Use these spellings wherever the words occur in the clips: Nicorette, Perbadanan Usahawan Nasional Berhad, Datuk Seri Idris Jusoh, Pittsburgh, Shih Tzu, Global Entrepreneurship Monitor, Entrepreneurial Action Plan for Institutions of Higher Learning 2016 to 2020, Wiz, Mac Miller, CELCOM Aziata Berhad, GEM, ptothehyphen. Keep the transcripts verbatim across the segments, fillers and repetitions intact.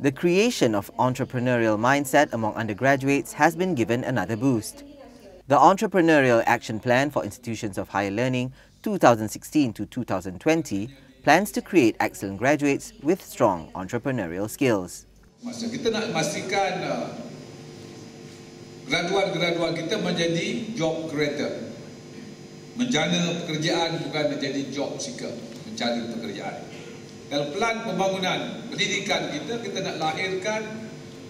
the creation of entrepreneurial mindset among undergraduates has been given another boost. The Entrepreneurial Action Plan for Institutions of Higher Learning twenty sixteen to twenty twenty plans to create excellent graduates with strong entrepreneurial skills. Kita nak pastikan graduan-graduan kita menjadi job creator. Menjana pekerjaan bukan menjadi job seeker, mencari pekerjaan. Dalam pelan pembangunan pendidikan kita, kita nak lahirkan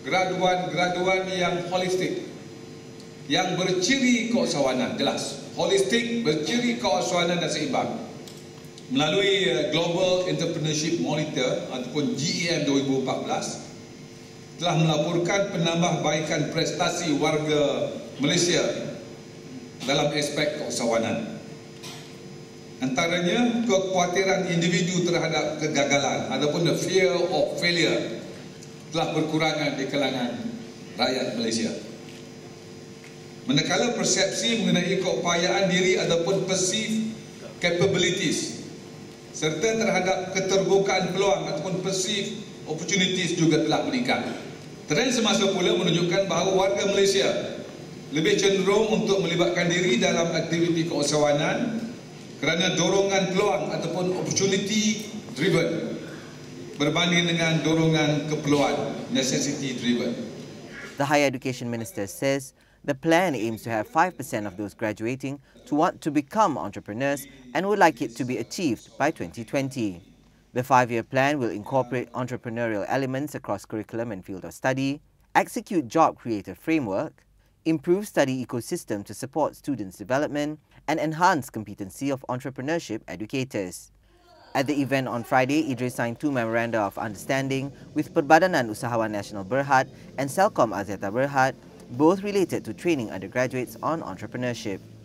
graduan-graduan yang holistik, yang berciri keusahawanan, jelas. Holistik, berciri keusahawanan dan seimbang. Melalui Global Entrepreneurship Monitor ataupun G E M dua ribu empat belas, telah melaporkan penambahbaikan prestasi warga Malaysia dalam aspek keusahawanan. Antaranya, kekhawatiran individu terhadap kegagalan ataupun the fear of failure telah berkurangan di kalangan rakyat Malaysia. Manakala persepsi mengenai keupayaan diri ataupun perceived capabilities serta terhadap keterbukaan peluang ataupun perceived opportunities juga telah meningkat. Trend semasa pula menunjukkan bahawa warga Malaysia lebih cenderung untuk melibatkan diri dalam aktiviti keusahawanan kerana dorongan peluang ataupun opportunity driven berbanding dengan dorongan keperluan necessity driven. The Higher Education Minister says the plan aims to have five percent of those graduating to want to become entrepreneurs and would like it to be achieved by twenty twenty. The five-year plan will incorporate entrepreneurial elements across curriculum and field of study, execute job creator framework, improve study ecosystem to support students' development, and enhance competency of entrepreneurship educators. At the event on Friday, Idris signed two memoranda of understanding with Perbadanan Usahawan Nasional Berhad and CELCOM Aziata Berhad, both related to training undergraduates on entrepreneurship.